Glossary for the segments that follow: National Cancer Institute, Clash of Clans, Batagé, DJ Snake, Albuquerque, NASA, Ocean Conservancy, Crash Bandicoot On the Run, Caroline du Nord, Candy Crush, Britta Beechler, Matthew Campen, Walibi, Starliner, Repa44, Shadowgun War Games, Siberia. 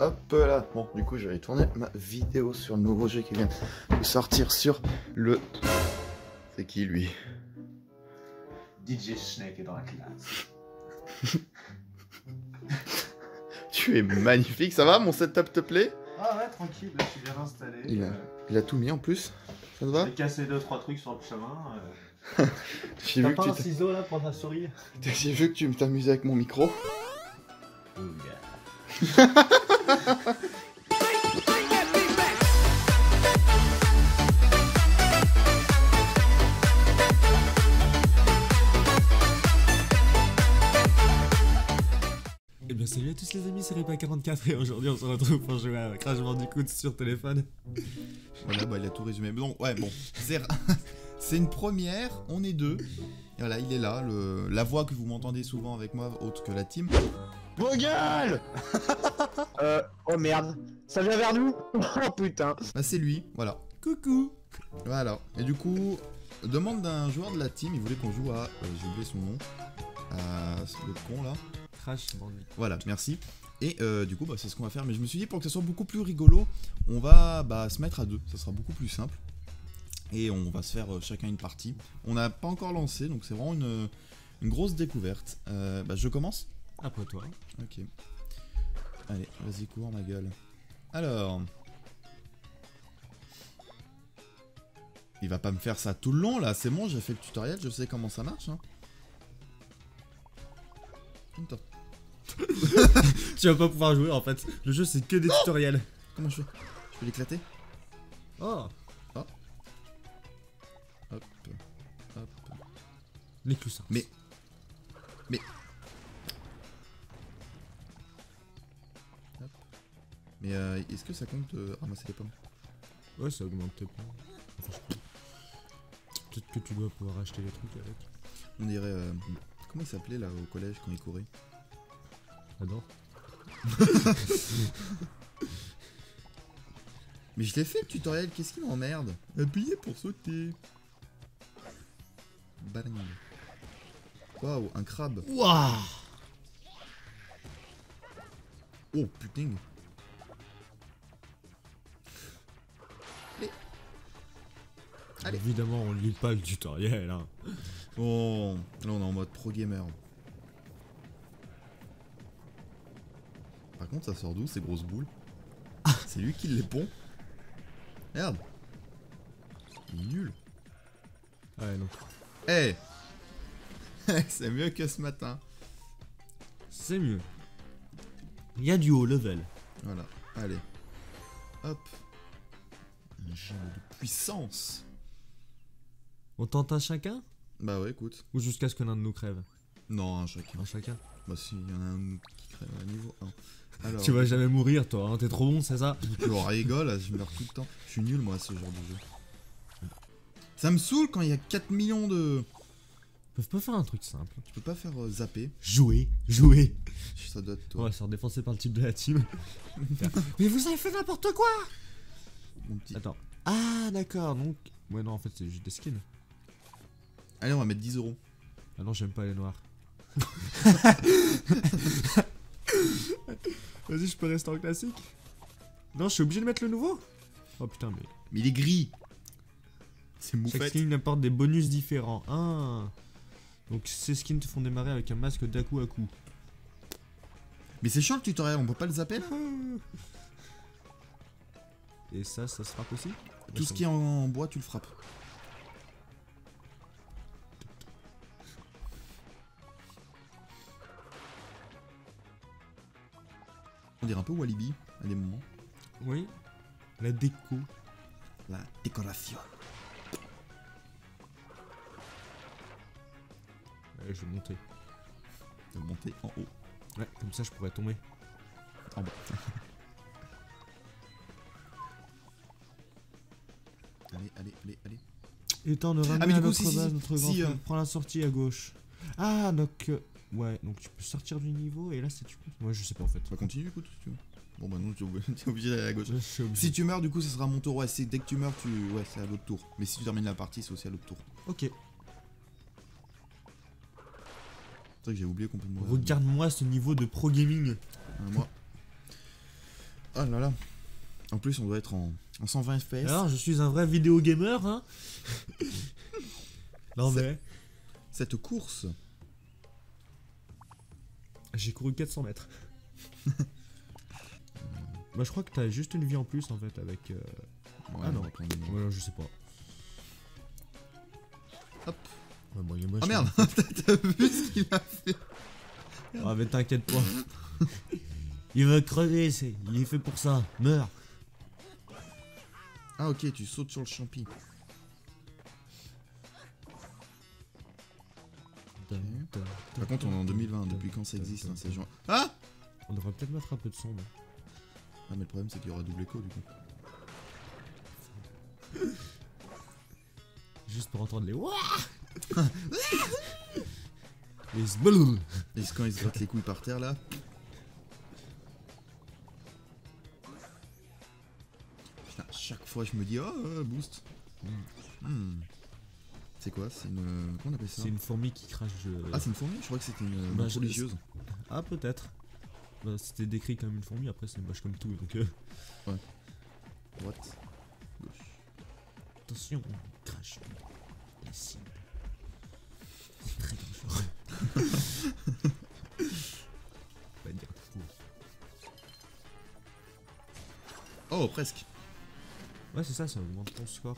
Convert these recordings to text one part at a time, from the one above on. Hop là. Bon, du coup, j'allais tourner ma vidéo sur le nouveau jeu qui vient de sortir sur le... C'est qui, lui? DJ Snake est dans la classe. Tu es magnifique. Ça va, mon setup te plaît? Ah ouais, tranquille, là, je suis bien installé. Il a tout mis en plus. Ça te va? J'ai cassé 2-3 trucs sur le chemin. T'as pas un ciseau là pour ta souris? J'ai vu que tu t'amusais avec mon micro. Et bien salut à tous les amis, c'est Repa44 et aujourd'hui on se retrouve pour jouer à Crash Bandicoot sur téléphone. Voilà, bah il a tout résumé. Bon, ouais, bon, c'est une première, on est deux. Et voilà, il est là, la voix que vous m'entendez souvent avec moi, autre que la team. Vos gueules. Oh merde, ça vient vers nous. Oh putain. Bah c'est lui, voilà. Coucou. Voilà, et du coup, demande d'un joueur de la team, il voulait qu'on joue à... j'ai oublié son nom. Le con là. Crash Bandicoot. Voilà, merci. Et du coup, bah, c'est ce qu'on va faire. Mais je me suis dit, pour que ça soit beaucoup plus rigolo, on va se mettre à deux, ça sera beaucoup plus simple. Et on va se faire chacun une partie. On n'a pas encore lancé, donc c'est vraiment une grosse découverte. Bah, je commence. Après toi. Ok. Allez, vas-y, cours ma gueule. Alors... Il va pas me faire ça tout le long, là. C'est bon, j'ai fait le tutoriel, je sais comment ça marche. Hein. Attends. Tu vas pas pouvoir jouer, en fait. Le jeu, c'est que des tutoriels. Comment je fais? Je peux l'éclater? Oh. Hop, hop. Mais tout ça. Mais est-ce que ça compte ramasser les pommes? Ouais, ça augmente tes pommes. Enfin, peut-être que tu dois pouvoir acheter des trucs avec. On dirait... comment il s'appelait là au collège quand il courait? J'adore. Mais je l'ai fait le tutoriel, qu'est-ce qui m'emmerde? Appuyez pour sauter. Bang. Waouh, un crabe. Waouh. Oh putain. Allez. Allez. Évidemment, on ne lit pas le tutoriel. Hein. Oh, là on est en mode pro gamer. Par contre, ça sort d'où ces grosses boules? C'est lui qui les pond. Merde. Il est nul. Ouais, non. Eh, hey. C'est mieux que ce matin. C'est mieux. Il y a du haut level. Voilà, allez. Hop. Un jeu de puissance. On tente un chacun? Bah ouais, écoute. Ou jusqu'à ce que l'un de nous crève? Non, un chacun. Un chacun? Bah si, il y en a un qui crève à niveau 1. Alors, tu vas jamais mourir toi, hein, t'es trop bon, c'est ça? Je rigole, je meurs tout le temps. Je suis nul moi à ce genre de jeu. Ça me saoule quand il y a 4 millions de... Ils peuvent pas faire un truc simple. Tu peux pas faire zapper. Jouer. Ça doit être toi. On va se faire défoncer par le type de la team. Mais vous avez fait n'importe quoi petit... Attends. Ah d'accord, donc... Ouais non, en fait c'est juste des skins. Allez, on va mettre 10 €. Ah non, j'aime pas les noirs. Vas-y, je peux rester en classique? Non, je suis obligé de mettre le nouveau? Oh putain, mais... Mais il est gris. C'est moufette. Chaque skin apporte des bonus différents. Ah. Donc ces skins te font démarrer avec un masque d'Aku Aku. Mais c'est chiant le tutoriel, on peut pas le zapper là? Et ça se frappe aussi? Tout ce qui est en bois, tu le frappes. On dirait un peu Walibi à des moments. Oui. La déco. La décoration. Allez, je vais monter. Je vais monter en haut. Ouais, comme ça je pourrais tomber. En bas. Allez. Et temps de ramener à notre base, notre grand. Prends la sortie à gauche. Ah, donc... Ouais, donc tu peux sortir du niveau et là c'est du coup. Ouais, je sais pas en fait. Bah continue du coup, si tu veux. Bon bah non, t'es obligé d'aller à la gauche. Si tu meurs, du coup, ça sera mon tour. Ouais, dès que tu meurs, ouais, c'est à l'autre tour. Mais si tu termines la partie, c'est aussi à l'autre tour. Ok. C'est vrai que j'ai oublié complètement. Regarde-moi ce niveau de pro gaming. Moi. Oh là là. En plus, on doit être en 120 FPS. Alors, je suis un vrai vidéo gamer, hein. Non mais... Cette course... J'ai couru 400 mètres. Bah, je crois que t'as juste une vie en plus, en fait, avec... Ouais, ah non, ouais, je sais pas. Hop. Ouais, bon, oh merde, t'as vu ce qu'il a fait? Ah mais t'inquiète pas. Il veut crever, il est fait pour ça. Meurs. Ah ok, tu sautes sur le champi. Par contre, on est en 2020, depuis quand ça existe hein, ces gens... Ah, on devrait peut-être mettre un peu de son. Ah mais le problème c'est qu'il y aura double écho du coup. Juste pour entendre les wouah. Et quand ils se grattent les couilles par terre là. Putain, chaque fois je me dis oh boost. C'est quoi? C'est une... Comment on appelle ça? C'est une fourmi qui crache. Ah c'est une fourmi? Je crois que c'était une religieuse. Ah peut-être. Bah, c'était décrit comme une fourmi, après c'est une bâche comme tout donc ouais. Droite. Gauche. Attention, crash. La cible. C'est très dangereux. Pas dire fou. Oh presque. Ouais c'est ça, ça augmente ton score.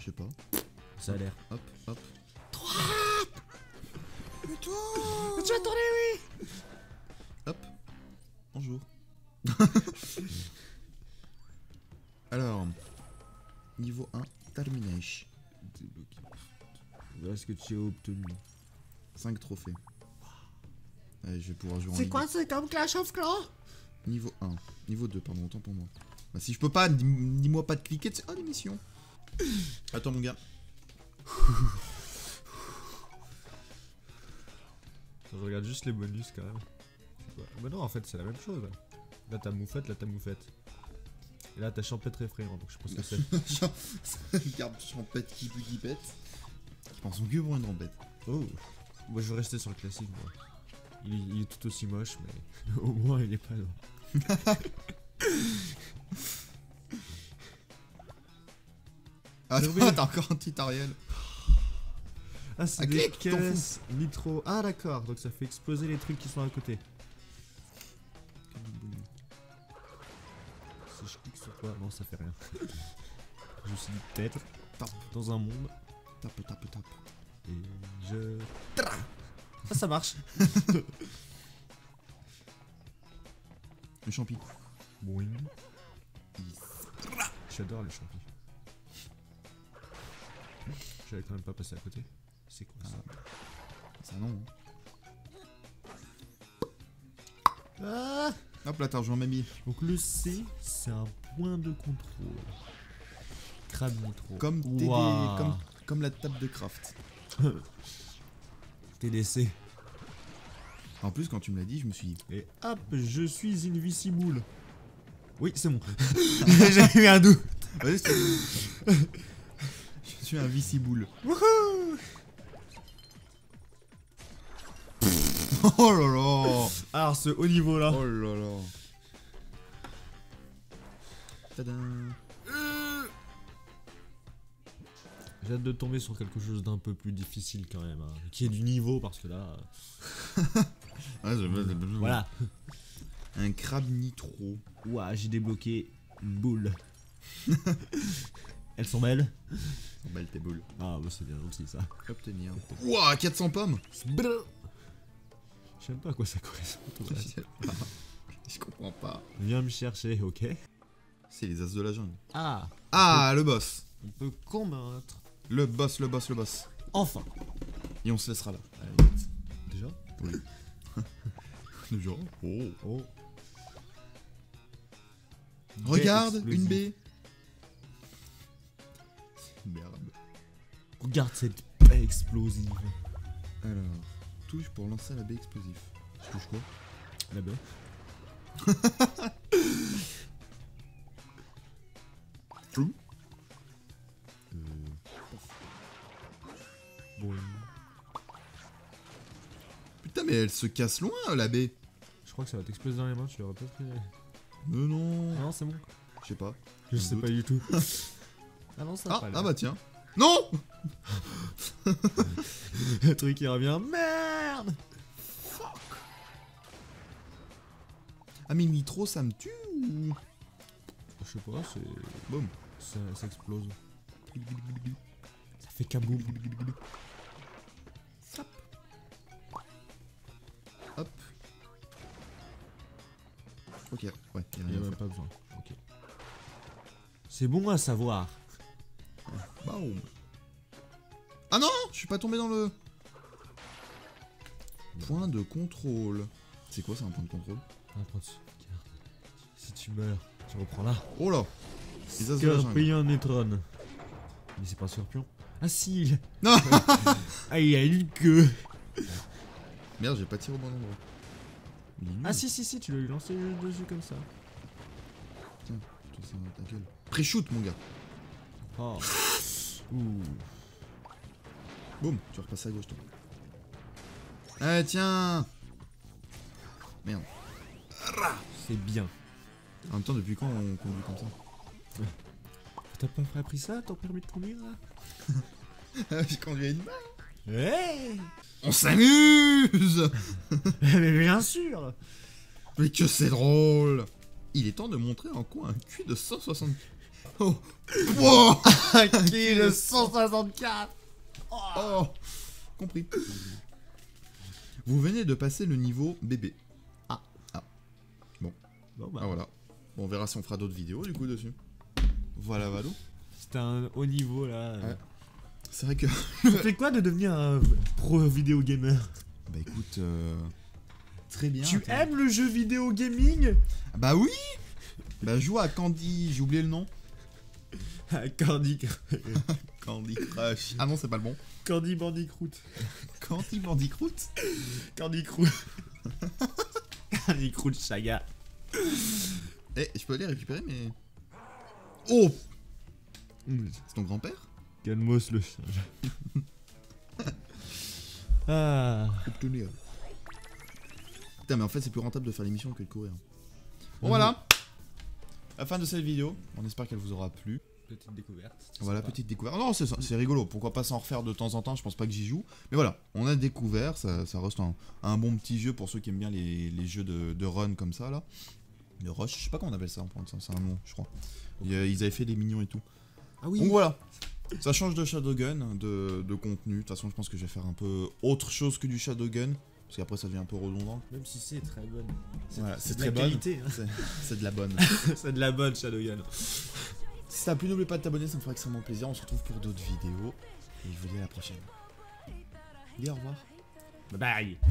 Je sais pas. Ça a l'air. Hop, hop. Droite. Le tour. Tu vas tourner, oui. Hop. Bonjour. Alors, niveau 1, termination. Voilà ce que tu as obtenu. 5 trophées. Allez, je vais pouvoir jouer en ligne. C'est quoi, c'est comme Clash of Clans? Niveau 1. Niveau 2, pardon, autant pour moi. Bah si je peux pas, dis-moi pas de cliquer de... Oh, l'émission. Attends, mon gars. Je regarde juste les bonus, quand même. Ouais. Bah non en fait c'est la même chose. Là t'as moufette, là t'as moufette. Et là t'as champêtre effrayant donc je pense que c'est... Regarde champêtre qui pue qui pète. Qui pense son cul pour une trompette. Oh. Moi je veux rester sur le classique moi. Il est tout aussi moche mais au moins il est pas là. Ah t'as encore un tutoriel. Ah c'est des caisses nitro. Ah d'accord donc ça fait exploser les trucs qui sont à côté. Je clique sur quoi? Non, ça fait rien. Je me suis dit peut-être. Tape dans un monde. Tape, tape, tape. Et je... Ah, ça marche. Le champi. Boing. J'adore les champis. J'avais quand même pas passé à côté. C'est quoi ça? C'est un nom. Ah, hop là, t'as rejoint mamie. Donc le C, c'est un point de contrôle. Crabe nitro. Comme, wow. comme la table de craft. TDC. En plus, quand tu me l'as dit, je me suis dit... Et hop, je suis invisible. Oui, c'est bon. J'ai eu un doute. Vas-y, je suis invisible. Wouhou. Oh là là. Alors ce haut niveau là. Oh là là. Tada. J'ai hâte de tomber sur quelque chose d'un peu plus difficile quand même, hein. Qui est du niveau parce que là... Ouais, voilà. Un crabe nitro. Ouah, j'ai débloqué une boule. Elles sont belles. Elles sont belles tes boules. Ah bah c'est bien gentil ça. Obtenir. Ouah, 400 pommes. Je sais même pas à quoi ça correspond. Je comprends pas. Viens me chercher, ok? C'est les as de la jungle. Ah! Ah, le boss! On peut combattre. Le boss, le boss, le boss. Enfin! Et on se laissera là. Allez, vite. Déjà? Oui. Déjà? Oh, oh. Regarde, une baie! Merde. Regarde cette baie explosive. Alors. Pour lancer la baie explosive. Je touche quoi? La baie. True. Bon. Putain mais elle se casse loin la baie. Je crois que ça va t'exploser dans les mains, tu l'auras pas fait. Mais non. Ah non, c'est bon. Je sais pas. Je sais pas du tout. Ah non, ça va. Ah, ah bah tiens. Non. Le truc qui revient. Merde. Fuck. Ah mais Nitro ça me tue ou... Je sais pas, c'est... Boum. Ça explose. Ça fait kaboum. Hop. Hop. Ok, ouais, il n'y a même pas besoin. Ok. C'est bon à savoir. Boum. Ah non, je suis pas tombé dans le... Point de contrôle. C'est quoi ça, un point de contrôle? Un point de sauvegarde. Si tu meurs, tu reprends là. Oh là. Scorpion Neutron. Mais c'est pas un scorpion. Ah si il... Non. Ah il a une queue. Merde, j'ai pas tiré au bon endroit. Ah si si si, tu l'as eu lancé dessus comme ça. Putain, ça ta gueule. Pré-shoot mon gars. Oh. Ouh. Boum, tu repasses à gauche toi. Eh tiens. Merde. C'est bien. En même temps, depuis quand on conduit comme ça? T'as pas appris ça, ton permis de conduire là? J'ai conduit à une main. Hey, on s'amuse. Mais bien sûr. Mais que c'est drôle. Il est temps de montrer en quoi un cul de 160... Oh. Wow. Un cul de 164. Oh, oh. Compris. Vous venez de passer le niveau bébé. Bon bah. Ah voilà, bon, on verra si on fera d'autres vidéos du coup dessus. Voilà Valo. C'était un haut niveau là. Ouais. C'est vrai que... C'était quoi de devenir un pro vidéo gamer? Bah écoute... Très bien. Tu aimes le jeu vidéo gaming? Bah oui. Bah joue à Candy, j'ai oublié le nom. Candy Crush. Candy Crush. Ah non c'est pas le bon. Candy Bandicoot. Candy Bandicoot. Candy Crush. Candy Crush Saga. Eh, je peux aller récupérer mais... Oh. C'est ton grand-père? Calmos le singe. Ah. Putain mais en fait c'est plus rentable de faire l'émission que de courir. Bon voilà. La fin de cette vidéo. On espère qu'elle vous aura plu. Petite découverte. Voilà, sympa. Petite découverte. Non, c'est rigolo. Pourquoi pas s'en refaire de temps en temps? Je pense pas que j'y joue. Mais voilà, on a découvert. Ça reste un bon petit jeu pour ceux qui aiment bien les jeux de run comme ça là. Le rush, je sais pas comment on appelle ça, c'est un nom, je crois. Okay. Ils avaient fait des mignons et tout. Ah oui. Donc voilà, ça change de Shadowgun, de contenu. De toute façon, je pense que je vais faire un peu autre chose que du Shadowgun. Parce qu'après, ça devient un peu redondant. Même si c'est très bonne. C'est voilà, très bonne. Qualité. Hein. C'est de la bonne. C'est de la bonne Shadowgun. Si ça a plu, n'oublie pas de t'abonner, ça me fera extrêmement plaisir. On se retrouve pour d'autres vidéos. Et je vous dis à la prochaine. Dis au revoir. Bye bye.